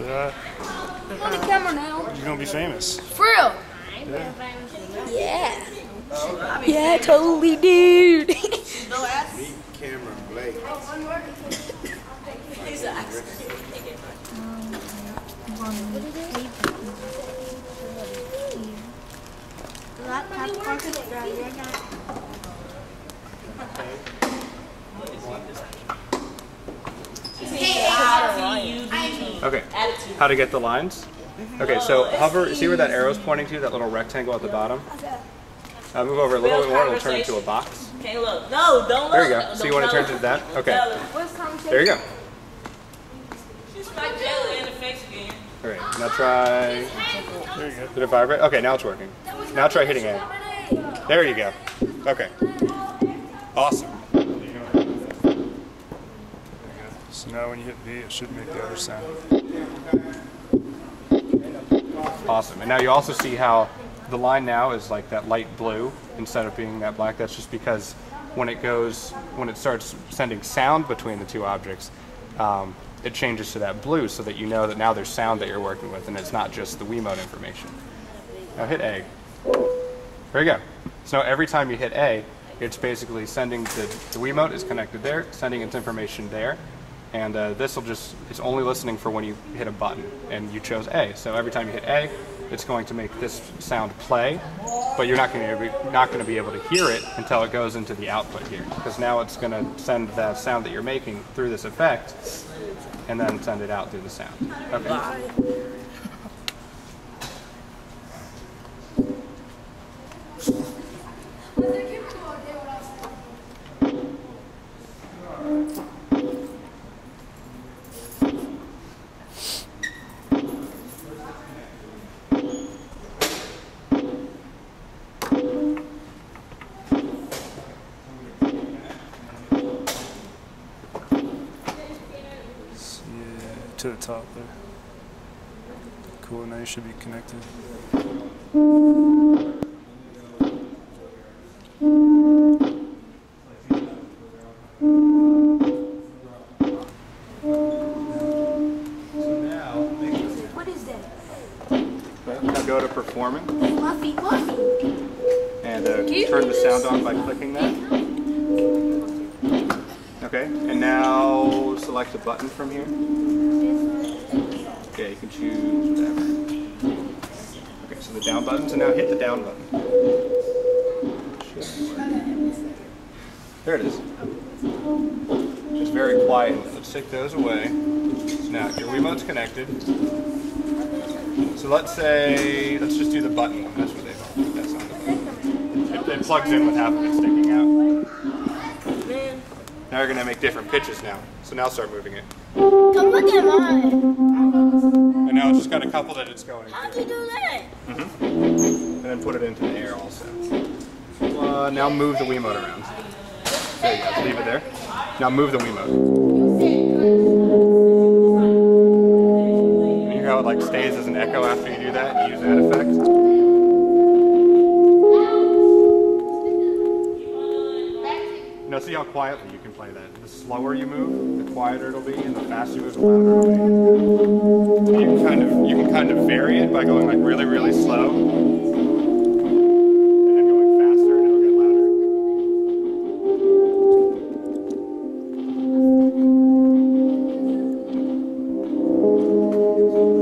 Yeah. I'm on the camera now. You're gonna be famous. For real? Yeah. Yeah, totally, dude. Meet Cameron Blake. He's okay, how to get the lines? Okay, so hover, see where that arrow's pointing to, that little rectangle at the bottom? Move over a little bit more, it'll turn into a box. Okay, look. No, don't look. There you go. See when it turns into that? Okay. There you go. She's like jelly in the face again. All right, now try... There you go. Did it vibrate? Okay, now it's working. Now try hitting it. There you go. Okay. Awesome. So now when you hit B, it should make the other sound. Awesome. And now you also see how the line now is like that light blue instead of being that black. That's just because when it starts sending sound between the two objects, it changes to that blue so that you know that now there's sound that you're working with and it's not just the Wiimote information. Now hit A. There you go. So every time you hit A, it's basically sending the Wiimote is connected there, sending its information there. And this will just, it's only listening for when you hit a button and you chose A. So every time you hit A, it's going to make this sound play, but you're not going to be able to hear it until it goes into the output here. Because now it's going to send the sound that you're making through this effect and then send it out through the sound. Okay. To the top there. Cool, now you should be connected. So now, what is that? Now go to performing. And turn the sound on by clicking that. Okay, and now select a button from here. Yeah, you can choose whatever. Okay, so the down button, so now hit the down button. There it is. It's very quiet. Let's take those away. So now your Wiimote's connected. So let's say, let's just do the button one. That's what they call that sound. It plugs in with half of it sticking out. Now you're going to make different pitches now. So now start moving it. Come look at mine. And now it's just got a couple that it's going. How'd you do that? Mm-hmm. And then put it into the air also. Now move the Wiimote around. There you go, leave it there. Now move the Wiimote. And you hear how it like stays as an echo after you do that and use that effect? Now see how quietly you can play that. The slower you move, the quieter it'll be, and the faster you move, the louder it'll be. You can kind of vary it by going like really, really slow, and then going faster, and it'll get louder.